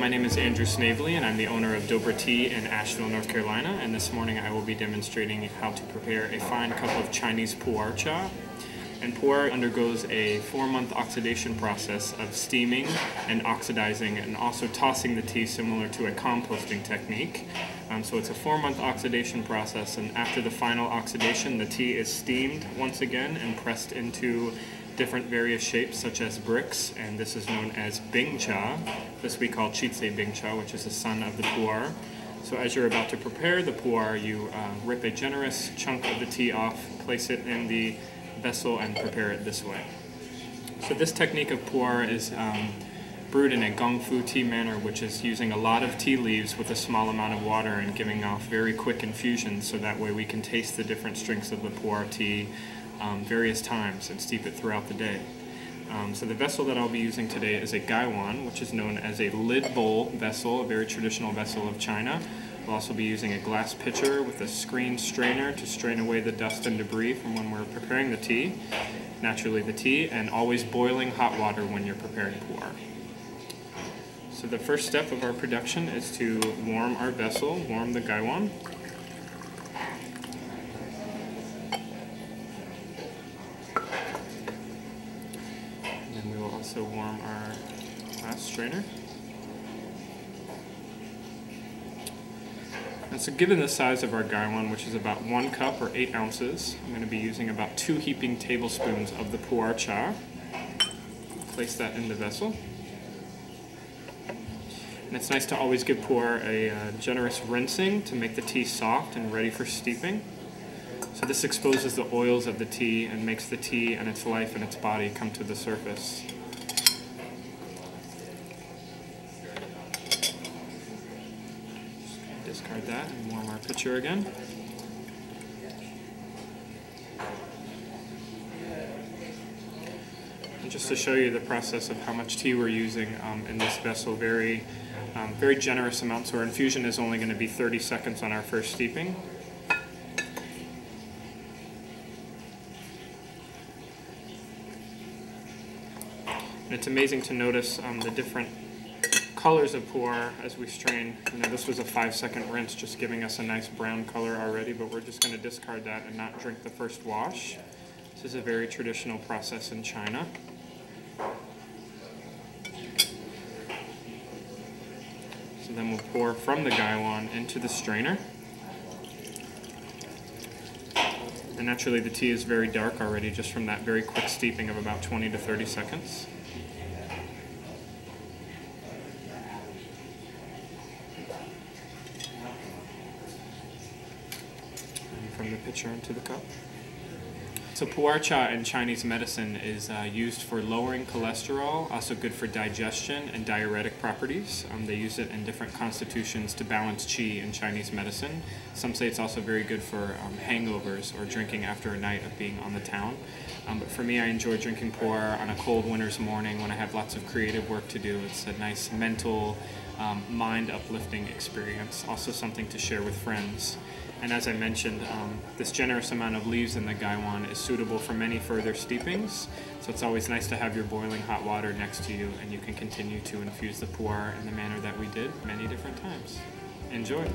my name is Andrew Snavely, and I'm the owner of Dobra Tea in Asheville, North Carolina, and this morning I will be demonstrating how to prepare a fine cup of Chinese Pu-er Cha. And Pu-er undergoes a 4-month oxidation process of steaming and oxidizing and also tossing the tea, similar to a composting technique. So it's a 4-month oxidation process, and after the final oxidation, the tea is steamed once again and pressed into different various shapes such as bricks, and this is known as bing cha. This we call chi tse bing cha, which is the son of the Pu-er. So as you're about to prepare the Pu-er, you rip a generous chunk of the tea off, place it in the vessel, and prepare it this way. So this technique of Pu-er is brewed in a Gong Fu tea manner, which is using a lot of tea leaves with a small amount of water and giving off very quick infusions, so that way we can taste the different strengths of the Pu-er tea various times and steep it throughout the day. So the vessel that I'll be using today is a gaiwan, which is known as a lid bowl vessel, a very traditional vessel of China. We'll also be using a glass pitcher with a screen strainer to strain away the dust and debris from when we're preparing the tea, naturally the tea, and always boiling hot water when you're preparing Pu-er. So the first step of our production is to warm our vessel, warm the gaiwan. And then we will also warm our glass strainer. And so given the size of our gaiwan, which is about 1 cup or 8 ounces, I'm going to be using about 2 heaping tablespoons of the Pu-er Cha. Place that in the vessel. And it's nice to always give Pu-er a generous rinsing to make the tea soft and ready for steeping. So this exposes the oils of the tea and makes the tea and its life and its body come to the surface. Discard that and warm our pitcher again. And just to show you the process of how much tea we're using in this vessel, very generous amounts. So our infusion is only going to be 30 seconds on our first steeping. And it's amazing to notice the different colors of Pu-er as we strain. You know, this was a 5-second rinse, just giving us a nice brown color already, but we're just going to discard that and not drink the first wash. This is a very traditional process in China. So then we'll pour from the gaiwan into the strainer. And naturally the tea is very dark already, just from that very quick steeping of about 20 to 30 seconds. From the pitcher into the cup. So Pu-er Cha in Chinese medicine is used for lowering cholesterol, also good for digestion and diuretic properties. They use it in different constitutions to balance qi in Chinese medicine. Some say it's also very good for hangovers or drinking after a night of being on the town. But for me, I enjoy drinking Pu-er on a cold winter's morning when I have lots of creative work to do. It's a nice mental, mind-uplifting experience, also something to share with friends. And as I mentioned, this generous amount of leaves in the gaiwan is suitable for many further steepings, so it's always nice to have your boiling hot water next to you, and you can continue to infuse the Pu-er in the manner that we did many different times. Enjoy!